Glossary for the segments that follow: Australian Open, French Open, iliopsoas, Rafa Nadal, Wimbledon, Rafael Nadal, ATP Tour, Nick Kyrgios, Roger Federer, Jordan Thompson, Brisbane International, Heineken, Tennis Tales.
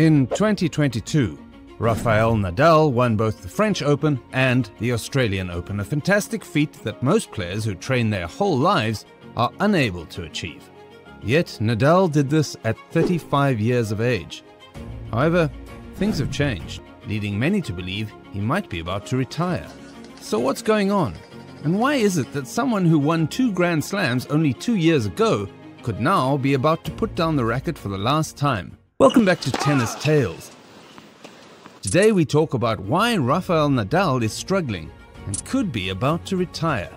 In 2022, Rafael Nadal won both the French Open and the Australian Open, a fantastic feat that most players who train their whole lives are unable to achieve. Yet Nadal did this at 35 years of age. However, things have changed, leading many to believe he might be about to retire. So what's going on? And why is it that someone who won 2 Grand Slams only 2 years ago could now be about to put down the racket for the last time? Welcome back to Tennis Tales. Today we talk about why Rafael Nadal is struggling and could be about to retire.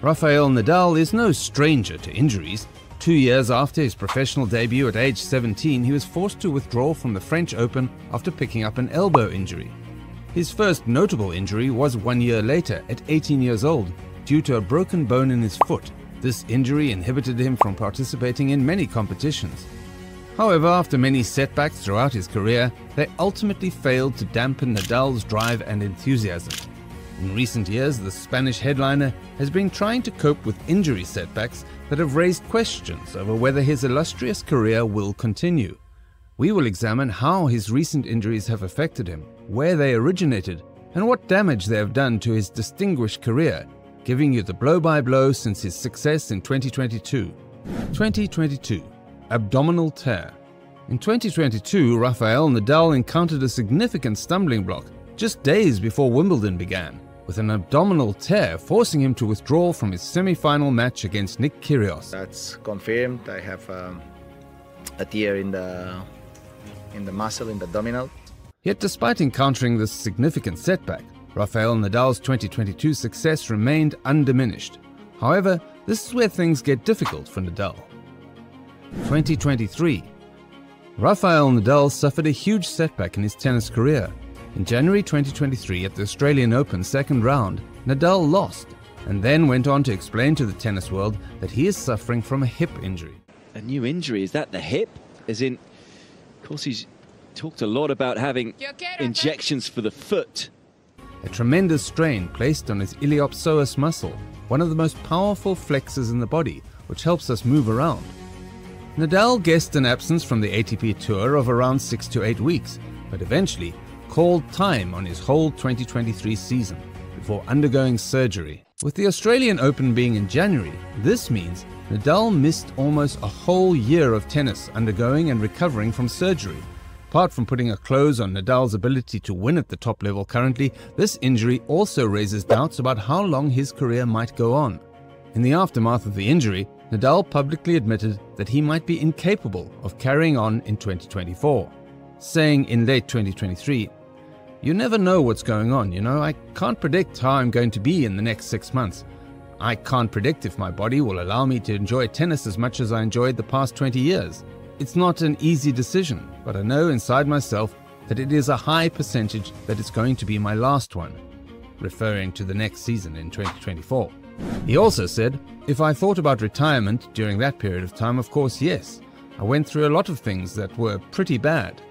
Rafael Nadal is no stranger to injuries. 2 years after his professional debut at age 17, he was forced to withdraw from the French Open after picking up an elbow injury. His first notable injury was 1 year later, at 18 years old, due to a broken bone in his foot. This injury inhibited him from participating in many competitions. However, after many setbacks throughout his career, they ultimately failed to dampen Nadal's drive and enthusiasm. In recent years, the Spanish headliner has been trying to cope with injury setbacks that have raised questions over whether his illustrious career will continue. We will examine how his recent injuries have affected him, where they originated, and what damage they have done to his distinguished career, giving you the blow-by-blow since his success in 2022. 2022. Abdominal tear. In 2022, Rafael Nadal encountered a significant stumbling block just days before Wimbledon began, with an abdominal tear forcing him to withdraw from his semi-final match against Nick Kyrgios. That's confirmed. I have a tear in the muscle, in the abdominal. Yet despite encountering this significant setback, Rafael Nadal's 2022 success remained undiminished. However, this is where things get difficult for Nadal. 2023. Rafael Nadal suffered a huge setback in his tennis career. In January 2023, at the Australian Open second round, Nadal lost and then went on to explain to the tennis world that he is suffering from a hip injury. A new injury? Is that the hip? As in, of course, he's talked a lot about having injections for the foot. A tremendous strain placed on his iliopsoas muscle, one of the most powerful flexors in the body, which helps us move around. Nadal guessed an absence from the ATP Tour of around 6 to 8 weeks, but eventually called time on his whole 2023 season before undergoing surgery. With the Australian Open being in January, this means Nadal missed almost a whole year of tennis undergoing and recovering from surgery. Apart from putting a close on Nadal's ability to win at the top level currently, this injury also raises doubts about how long his career might go on. In the aftermath of the injury, Nadal publicly admitted that he might be incapable of carrying on in 2024, saying in late 2023, "You never know what's going on, you know. I can't predict how I'm going to be in the next 6 months. I can't predict if my body will allow me to enjoy tennis as much as I enjoyed the past 20 years. It's not an easy decision, but I know inside myself that it is a high percentage that it's going to be my last one," referring to the next season in 2024. He also said, "If I thought about retirement during that period of time, of course, yes. I went through a lot of things that were pretty bad."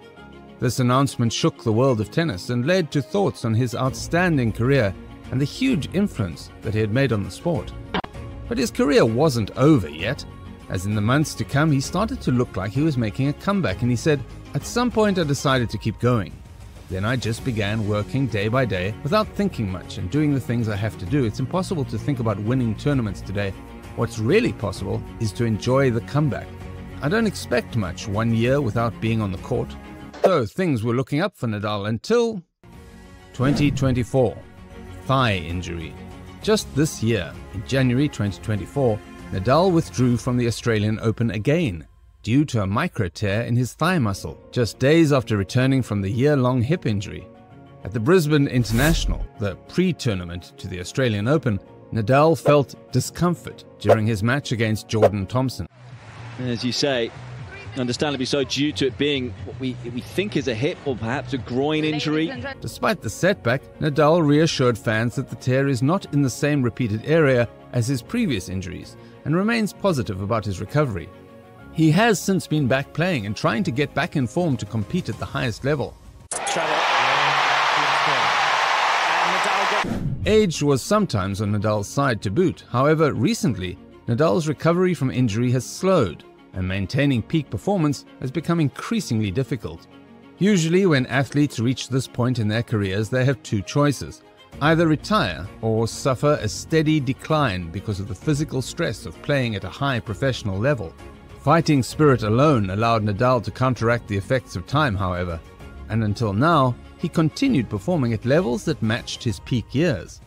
This announcement shook the world of tennis and led to thoughts on his outstanding career and the huge influence that he had made on the sport. But his career wasn't over yet, as in the months to come he started to look like he was making a comeback, and he said, "At some point I decided to keep going. Then I just began working day by day without thinking much and doing the things I have to do. It's impossible to think about winning tournaments today. What's really possible is to enjoy the comeback. I don't expect much 1 year without being on the court." So things were looking up for Nadal until 2024. Thigh injury. Just this year, in January 2024, Nadal withdrew from the Australian Open again due to a micro tear in his thigh muscle, just days after returning from the year-long hip injury. At the Brisbane International, the pre-tournament to the Australian Open, Nadal felt discomfort during his match against Jordan Thompson. As you say, understandably so, due to it being what we think is a hip or perhaps a groin injury. Despite the setback, Nadal reassured fans that the tear is not in the same repeated area as his previous injuries and remains positive about his recovery. He has since been back playing and trying to get back in form to compete at the highest level. Age was sometimes on Nadal's side to boot. However, recently, Nadal's recovery from injury has slowed, and maintaining peak performance has become increasingly difficult. Usually when athletes reach this point in their careers, they have two choices: either retire or suffer a steady decline because of the physical stress of playing at a high professional level. Fighting spirit alone allowed Nadal to counteract the effects of time, however, and until now, he continued performing at levels that matched his peak years.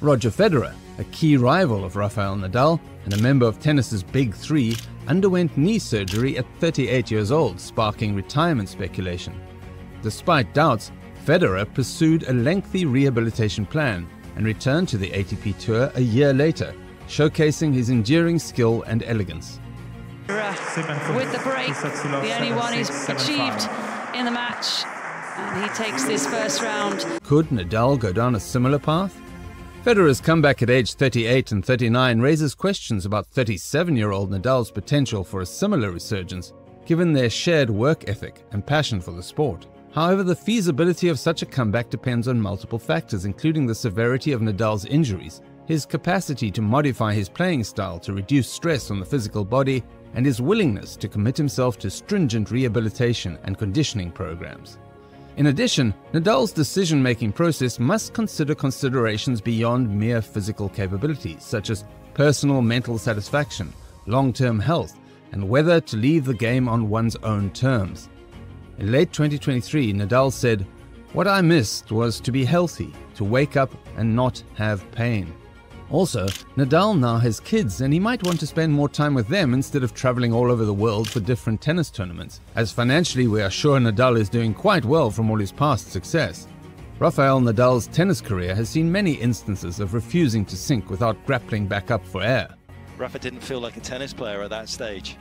Roger Federer, a key rival of Rafael Nadal and a member of tennis's Big Three, underwent knee surgery at 38 years old, sparking retirement speculation. Despite doubts, Federer pursued a lengthy rehabilitation plan and returned to the ATP Tour a year later, showcasing his enduring skill and elegance. With the break, the only one he's achieved in the match, and he takes this first round. Could Nadal go down a similar path? Federer's comeback at age 38 and 39 raises questions about 37-year-old Nadal's potential for a similar resurgence, given their shared work ethic and passion for the sport. However, the feasibility of such a comeback depends on multiple factors, including the severity of Nadal's injuries, his capacity to modify his playing style to reduce stress on the physical body, and his willingness to commit himself to stringent rehabilitation and conditioning programs. In addition, Nadal's decision-making process must consider considerations beyond mere physical capabilities, such as personal mental satisfaction, long-term health, and whether to leave the game on one's own terms. In late 2023, Nadal said, "What I missed was to be healthy, to wake up and not have pain." Also, Nadal now has kids and he might want to spend more time with them instead of traveling all over the world for different tennis tournaments, as financially we are sure Nadal is doing quite well from all his past success. Rafael Nadal's tennis career has seen many instances of refusing to sink without grappling back up for air. Rafa didn't feel like a tennis player at that stage.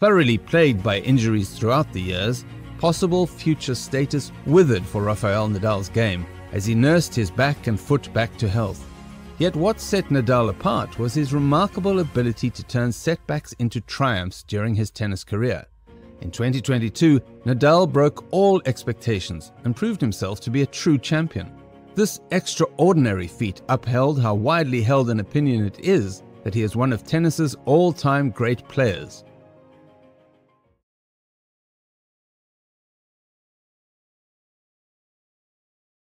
Thoroughly plagued by injuries throughout the years, possible future status withered for Rafael Nadal's game as he nursed his back and foot back to health. Yet what set Nadal apart was his remarkable ability to turn setbacks into triumphs during his tennis career. In 2022, Nadal broke all expectations and proved himself to be a true champion. This extraordinary feat upheld how widely held an opinion it is that he is one of tennis's all-time great players.